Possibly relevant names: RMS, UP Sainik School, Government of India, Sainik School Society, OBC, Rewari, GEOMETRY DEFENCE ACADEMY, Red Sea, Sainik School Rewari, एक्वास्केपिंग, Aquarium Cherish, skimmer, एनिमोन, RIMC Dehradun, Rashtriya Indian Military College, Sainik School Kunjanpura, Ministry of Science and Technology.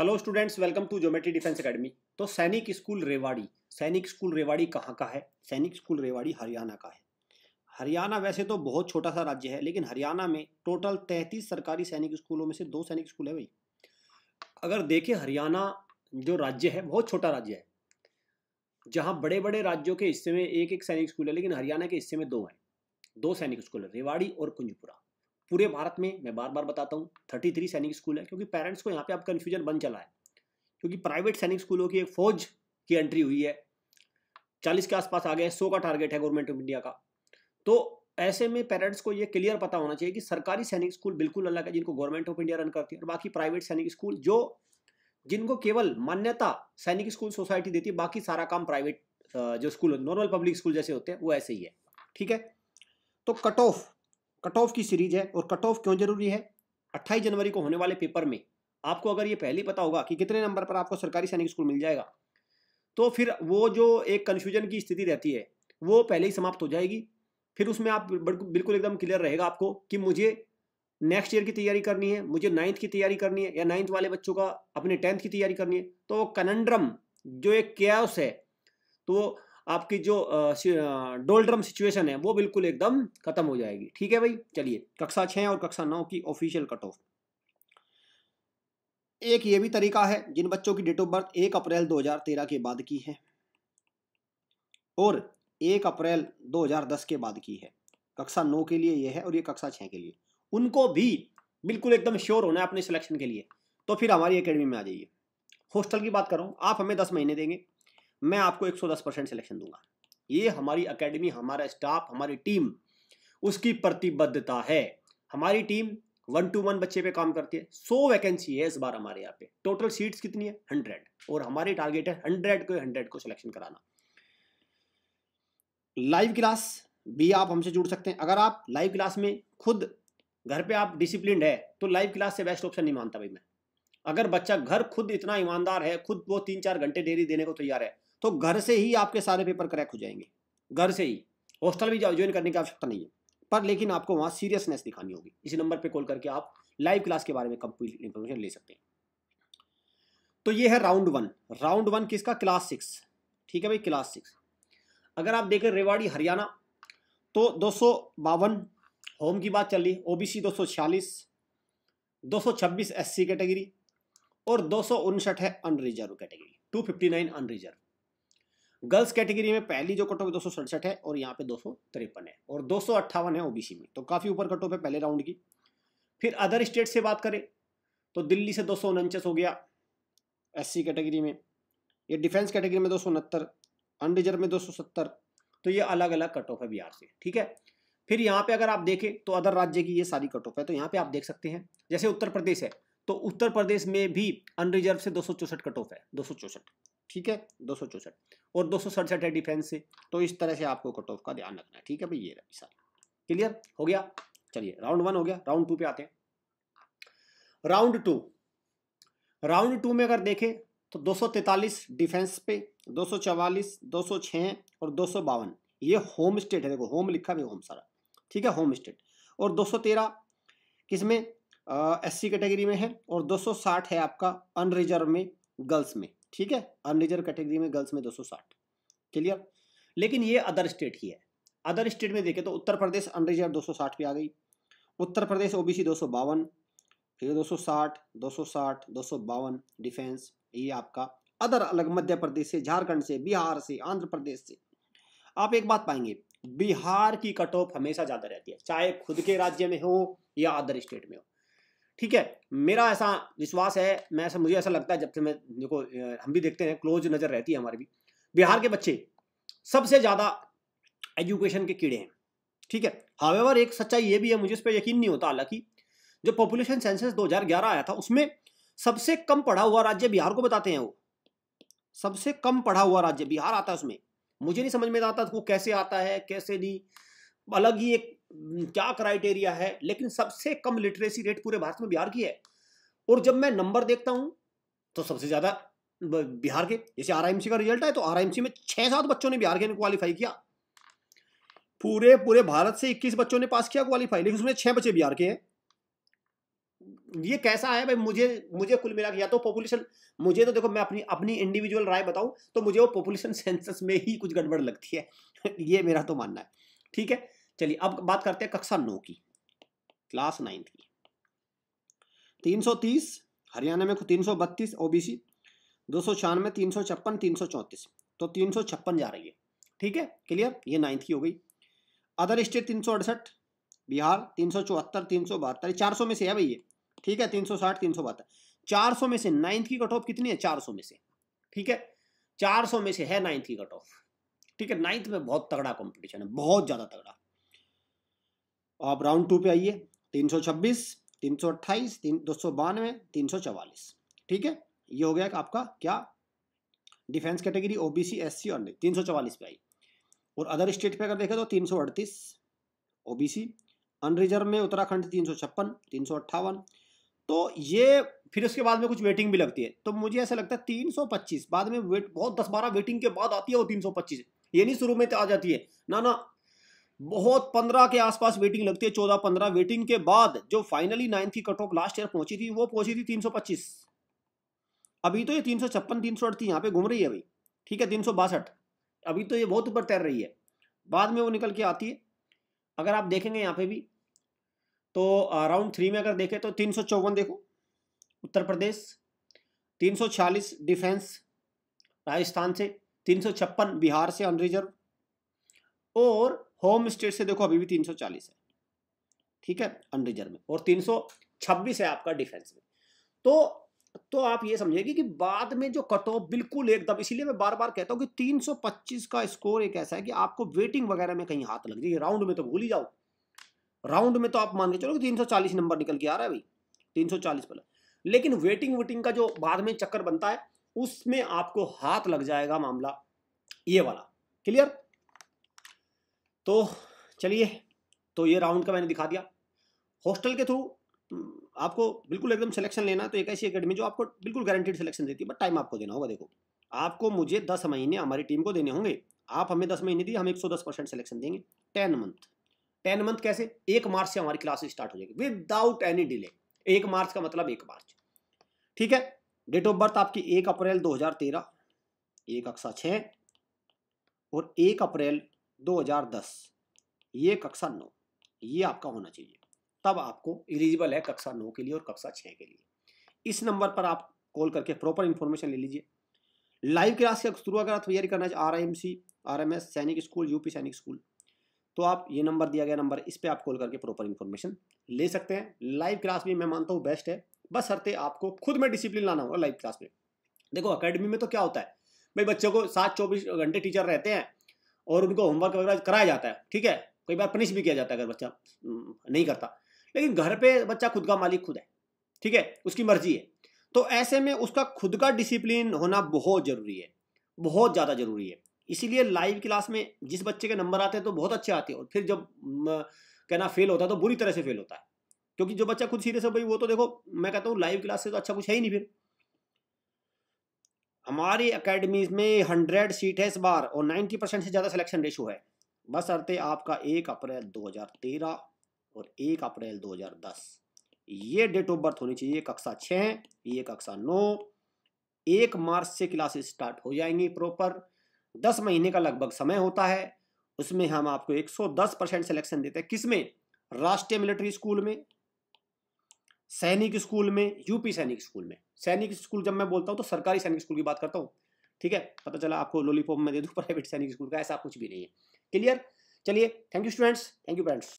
Hello students, welcome to geometry defence academy. तो Sainik school Rewari, सैनिक school Rewari कहाँ का है? सैनिक स्कूल रेवाड़ी हरियाणा का है। हरियाणा वैसे तो बहुत छोटा सा राज्य है, लेकिन हरियाणा में टोटल 33 सरकारी सैनिक स्कूलों में से 2 सैनिक स्कूल है भाई। अगर देखें, हरियाणा जो राज्य है बहुत छोटा राज्य है, जहाँ बड़े बड़े राज्यों के हिस्से में एक एक सैनिक स्कूल है, लेकिन हरियाणा के हिस्से में 2 हैं। 2 सैनिक स्कूल है, रेवाड़ी और कुंजपुरा। पूरे भारत में, मैं बार बार बताता हूँ, 33 सैनिक स्कूल है, क्योंकि पेरेंट्स को यहाँ पे आप कन्फ्यूजन बन चला है, क्योंकि प्राइवेट सैनिक स्कूलों की एक फौज की एंट्री हुई है, 40 के आसपास आ गए, 100 का टारगेट है गवर्नमेंट ऑफ इंडिया का। तो ऐसे में पेरेंट्स को ये क्लियर पता होना चाहिए कि सरकारी सैनिक स्कूल बिल्कुल अलग है, जिनको गवर्नमेंट ऑफ इंडिया रन करती है, और बाकी प्राइवेट सैनिक स्कूल जो जिनको केवल मान्यता सैनिक स्कूल सोसाइटी देती है, बाकी सारा काम प्राइवेट जो स्कूल नॉर्मल पब्लिक स्कूल जैसे होते हैं वो ऐसे ही है। ठीक है, तो कट ऑफ की सीरीज है। और कट ऑफ क्यों जरूरी है? 28 जनवरी को होने वाले पेपर में आपको अगर ये पहले ही पता होगा कि कितने नंबर पर आपको सरकारी सैनिक स्कूल मिल जाएगा, तो फिर वो जो एक कन्फ्यूजन की स्थिति रहती है वो पहले ही समाप्त हो जाएगी। फिर उसमें आप बिल्कुल एकदम क्लियर रहेगा आपको कि मुझे नेक्स्ट ईयर की तैयारी करनी है, मुझे 9th की तैयारी करनी है, या 9th वाले बच्चों का अपने 10th की तैयारी करनी है। तो वो कनंड्रम जो एक कैओस है, तो आपकी जो डोलड्रम सिचुएशन है वो बिल्कुल एकदम खत्म हो जाएगी। ठीक है भाई, चलिए कक्षा 6 और कक्षा 9 की ऑफिशियल कट ऑफ। एक ये भी तरीका है जिन बच्चों की डेट ऑफ बर्थ 1 अप्रैल 2013 के बाद की है और 1 अप्रैल 2010 के बाद की है, कक्षा 9 के लिए ये है और ये कक्षा 6 के लिए, उनको भी बिल्कुल एकदम श्योर होना है अपने सिलेक्शन के लिए। तो फिर हमारी एकेडमी में आ जाइए। हॉस्टल की बात कर रहा हूँ, आप हमें 10 महीने देंगे, मैं आपको 110% सिलेक्शन दूंगा। ये हमारी एकेडमी, हमारा स्टाफ, हमारी टीम, उसकी प्रतिबद्धता है। हमारी टीम 1-to-1 बच्चे पे काम करती है। 100 वैकेंसी है इस बार हमारे यहाँ पे, टोटल सीट्स कितनी है? 100, और हमारी टारगेट है 100 को सिलेक्शन कराना। लाइव क्लास भी आप हमसे जुड़ सकते हैं। अगर आप लाइव क्लास में खुद घर पे आप डिसिप्लिन है तो लाइव क्लास से बेस्ट ऑप्शन नहीं मानता भाई मैं। अगर बच्चा घर खुद इतना ईमानदार है, खुद वो 3-4 घंटे डेली देने को तैयार है, तो घर से ही आपके सारे पेपर क्रैक हो जाएंगे, घर से ही। हॉस्टल भी ज्वाइन करने की आवश्यकता नहीं है, पर लेकिन आपको वहाँ सीरियसनेस दिखानी होगी। इसी नंबर पे कॉल करके आप लाइव क्लास के बारे में कंप्लीट इंफॉर्मेशन ले सकते हैं। तो ये है राउंड 1। राउंड 1 किसका? क्लास 6। ठीक है भाई, क्लास 6। अगर आप देखें रेवाड़ी हरियाणा तो 252 होम की बात चल रही है, OBC 246, 226 SC कैटेगरी और 259 है unreserved category, 259 unreserved. Girls category में पहली जो कट ऑफ 267 है और यहाँ पे 253 है और 258 है OBC में, तो काफ़ी ऊपर कट ऑफ है पहले राउंड की। फिर अदर स्टेट से बात करें तो दिल्ली से 249 हो गया SC कैटेगरी में, ये डिफेंस कैटेगरी में 269, अनरिजर्व में 270, तो ये अलग अलग कट ऑफ है बिहार से। ठीक है, फिर यहाँ पे अगर आप देखें तो अदर राज्य की ये सारी कट ऑफ है, तो यहाँ पे आप देख सकते हैं जैसे उत्तर प्रदेश है तो उत्तर प्रदेश में भी अनरिजर्व से 264 कट ऑफ है, 264। ठीक है, 264 और 267 है डिफेंस से। तो इस तरह से आपको कट ऑफ का ध्यान रखना है। ठीक है भाई, ये सारा क्लियर हो गया। चलिए राउंड 1 हो गया, राउंड 2 पे आते हैं। राउंड 2 में अगर देखें तो 243 डिफेंस पे, 244, 206 और 252, ये होम स्टेट है। देखो होम लिखा भी, होम सारा, ठीक है, होम स्टेट। और 213 किसमें? SC कैटेगरी में है और 260 है आपका अनरिजर्व में, गर्ल्स में। ठीक है, अनरिजर्व कैटेगरी में गर्ल्स में 260, क्लियर। लेकिन ये अदर स्टेट की है। अदर स्टेट में देखें तो उत्तर प्रदेश अनरिजर्व 260 पे आ गई, उत्तर प्रदेश OBC 252, फिर 260, 252 डिफेंस, ये आपका अदर अलग, मध्य प्रदेश से, झारखंड से, बिहार से, आंध्र प्रदेश से। आप एक बात पाएंगे, बिहार की कट ऑफ हमेशा ज़्यादा रहती है, चाहे खुद के राज्य में हो या अदर स्टेट में हो। ठीक है, मेरा ऐसा विश्वास है, मैं ऐसा, मुझे ऐसा लगता है, जब से मैं देखो, हम भी देखते हैं, क्लोज नज़र रहती है हमारी भी। बिहार के बच्चे सबसे ज़्यादा एजुकेशन के कीड़े हैं। ठीक है, हावेवर एक सच्चाई ये भी है, मुझे इस पर यकीन नहीं होता, हालांकि जो पॉपुलेशन सेंसस 2011 आया था उसमें सबसे कम पढ़ा हुआ राज्य बिहार को बताते हैं वो, सबसे कम पढ़ा हुआ राज्य बिहार आता है उसमें। मुझे नहीं समझ में आता वो कैसे आता है, कैसे नहीं, अलग ही एक क्या क्राइटेरिया है, लेकिन सबसे कम लिटरेसी रेट पूरे भारत में बिहार की है। और जब मैं नंबर देखता हूँ तो सबसे ज़्यादा बिहार के, जैसे RIMC का रिजल्ट है तो RIMC में 6-7 बच्चों ने बिहार के ने क्वालिफाई किया। पूरे भारत से 21 बच्चों ने पास किया क्वालिफाई, लेकिन उसमें 6 बच्चे बिहार के हैं। ये कैसा है भाई, मुझे कुल मिला के या तो पॉपुलेशन, मुझे तो देखो मैं अपनी इंडिविजुअल राय बताऊं तो मुझे वो पॉपुलेशन सेंसस में ही कुछ गड़बड़ लगती है ये मेरा तो मानना है। ठीक है चलिए अब बात करते हैं कक्षा 9 की, क्लास 9 की। 330 हरियाणा में, 332 ओबीसी, 296 356 334, तो 356 जा रही है। ठीक है क्लियर, ये 9th की हो गई। अदर स्टेट 368, बिहार 374 372, 400 में से है भाई ये। ठीक है 360 372, 400 में से 9th की कट ऑफ कितनी है, 400 में से। ठीक है 400 में से है 9th की कट ऑफ। ठीक है 9th में बहुत तगड़ा कंपटीशन है, बहुत ज्यादा तगड़ा। आप राउंड 2 पे आइए, 326 328 292 344। ठीक है ये हो गया आपका क्या, डिफेंस कैटेगरी ओबीसी एससी और 344 पे आई। और अदर स्टेट पे अगर देखें तो 338 ओबीसी, अनरिजर्व में उत्तराखंड 356 358। तो ये फिर उसके बाद में कुछ वेटिंग भी लगती है, तो मुझे ऐसा लगता है 325 बाद में वेट बहुत 10-12 वेटिंग के बाद आती है वो 325। ये नहीं शुरू में तो आ जाती है ना, ना बहुत 15 के आसपास वेटिंग लगती है, 14-15 वेटिंग के बाद जो फाइनली 9th की कट ऑफ लास्ट ईयर पहुंची थी वो पहुंची थी 325। अभी तो ये 356 338 यहाँ पे घूम रही है अभी। ठीक है 362, अभी तो ये बहुत ऊपर तैर रही है, बाद में वो निकल के आती है। अगर आप देखेंगे यहाँ पे भी तो राउंड 3 में अगर देखें तो 354 देखो उत्तर प्रदेश, 346 डिफेंस राजस्थान से, 356 बिहार से अनरिजर्व, और होम स्टेट से देखो अभी भी 340 है। ठीक है अनरिजर्व में, और 326 है आपका डिफेंस में। तो आप ये समझेगी कि बाद में जो कट ऑफ बिल्कुल एकदम, इसीलिए मैं बार बार कहता हूँ कि 325 का स्कोर एक ऐसा है कि आपको वेटिंग वगैरह में कहीं हाथ लग जाए, राउंड में तो भूल ही जाओ। राउंड में तो आप मान के चलो 340 नंबर निकल के आ रहा है भाई, 340 पर, लेकिन वेटिंग का जो बाद में चक्कर बनता है उसमें आपको हाथ लग जाएगा मामला, ये वाला क्लियर। तो चलिए, तो ये राउंड का मैंने दिखा दिया। हॉस्टल के थ्रू आपको बिल्कुल एकदम सिलेक्शन लेना है तो एक ऐसी एकेडमी जो आपको बिल्कुल गारंटीड सिलेक्शन देती है, बट टाइम आपको देना होगा। देखो आपको मुझे 10 महीने हमारी टीम को देने होंगे, आप हमें 10 महीने दिए, हम 110% सिलेक्शन देंगे। 10 मंथ, 10 मंथ कैसे, 1 मार्च से हमारी क्लासेस स्टार्ट हो जाएगी विदाउट एनी डिले। 1 मार्च का मतलब 1 मार्च। ठीक है डेट ऑफ बर्थ आपकी 1 अप्रैल 2013, ये कक्षा 6, और 1 अप्रैल 2010 ये कक्षा 9, ये आपका होना चाहिए, तब आपको एलिजिबल है कक्षा 9 के लिए और कक्षा 6 के लिए। इस नंबर पर आप कॉल करके प्रॉपर इन्फॉर्मेशन ले लीजिए। लाइव क्लास के थ्रू अगर आप तैयारी करना चाहे, RIMC RMS Sainik school UP Sainik school, तो आप ये नंबर दिया गया नंबर, इस पर आप कॉल करके प्रॉपर इन्फॉर्मेशन ले सकते हैं। लाइव क्लास भी मैं मानता हूँ बेस्ट है, बस शर्ते आपको खुद में डिसिप्लिन लाना होगा लाइव क्लास में। देखो अकेडमी में तो क्या होता है भाई, बच्चों को 7-24 घंटे टीचर रहते हैं और उनको होमवर्क वगैरह कराया जाता है। ठीक है कई बार पनिश भी किया जाता है अगर बच्चा नहीं करता, लेकिन घर पे बच्चा खुद का मालिक खुद है। ठीक है उसकी मर्जी है, तो ऐसे में उसका खुद का डिसिप्लिन होना बहुत जरूरी है, बहुत ज़्यादा जरूरी है। इसीलिए लाइव क्लास में जिस बच्चे के नंबर आते हैं तो बहुत अच्छे आते हैं, और फिर जब कहना फेल होता है तो बुरी तरह से फेल होता है, क्योंकि जो बच्चा खुद सीरियस है भाई वो तो देखो मैं कहता हूँ लाइव क्लास से तो अच्छा कुछ है ही नहीं। फिर हमारी अकेडमीज में 100 सीट है इस बार, और 90% से ज़्यादा सिलेक्शन रेशो है, बस अर्थे आपका 1 अप्रैल 2013 और 1 अप्रैल 2010 ये डेट ऑफ बर्थ होनी चाहिए। कक्षा 6, ये कक्षा 9, 1 मार्च से क्लासेस स्टार्ट हो जाएंगी प्रॉपर। 10 महीने का लगभग समय होता है, उसमें हम आपको 110% सिलेक्शन देते हैं। किसमें, राष्ट्रीय मिलिट्री स्कूल में, सैनिक स्कूल में, यूपी सैनिक स्कूल में। सैनिक स्कूल जब मैं बोलता हूँ तो सरकारी सैनिक स्कूल की बात करता हूँ। ठीक है पता चला आपको लॉलीपॉप में दे दूँ प्राइवेट सैनिक स्कूल का, ऐसा कुछ भी नहीं है। क्लियर, चलिए thank you students, thank you parents.